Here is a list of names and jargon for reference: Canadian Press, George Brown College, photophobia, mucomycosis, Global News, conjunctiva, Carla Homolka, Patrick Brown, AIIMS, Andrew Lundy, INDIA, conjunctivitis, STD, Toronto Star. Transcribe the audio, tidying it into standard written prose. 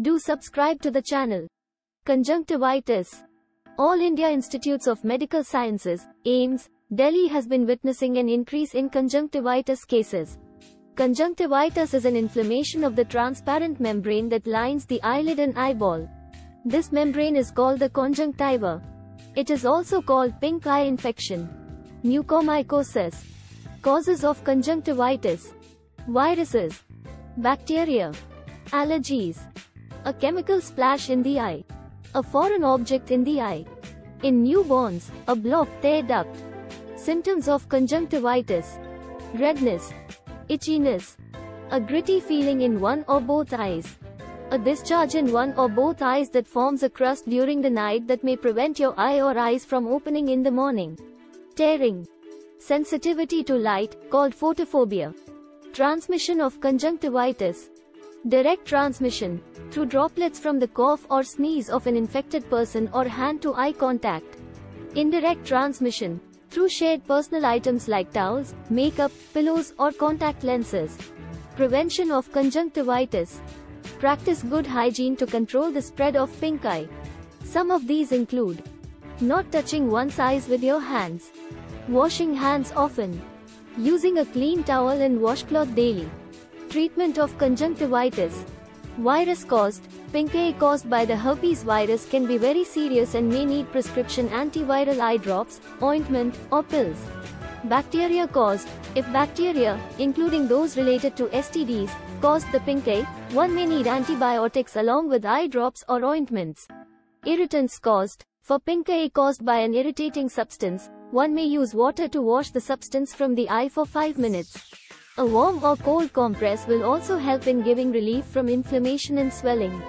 Do subscribe to the channel. Conjunctivitis. All India Institutes of Medical Sciences, AIIMS, Delhi has been witnessing an increase in conjunctivitis cases. Conjunctivitis is an inflammation of the transparent membrane that lines the eyelid and eyeball. This membrane is called the conjunctiva. It is also called pink eye infection. Mucomycosis. Causes of conjunctivitis. Viruses. Bacteria. Allergies. A chemical splash in the eye. A foreign object in the eye. In newborns, a blocked tear duct. Symptoms of conjunctivitis. Redness. Itchiness. A gritty feeling in one or both eyes. A discharge in one or both eyes that forms a crust during the night that may prevent your eye or eyes from opening in the morning. Tearing. Sensitivity to light, called photophobia. Transmission of conjunctivitis. Direct transmission, through droplets from the cough or sneeze of an infected person or hand-to-eye contact. Indirect transmission, through shared personal items like towels, makeup, pillows or contact lenses. Prevention of conjunctivitis. Practice good hygiene to control the spread of pink eye. Some of these include not touching one's eyes with your hands, washing hands often, using a clean towel and washcloth daily. Treatment of conjunctivitis. Virus-caused, pink eye caused by the herpes virus can be very serious and may need prescription antiviral eye drops, ointment, or pills. Bacteria-caused, if bacteria, including those related to STDs, caused the pink eye, one may need antibiotics along with eye drops or ointments. Irritants-caused, for pink eye caused by an irritating substance, one may use water to wash the substance from the eye for 5 minutes. A warm or cold compress will also help in giving relief from inflammation and swelling.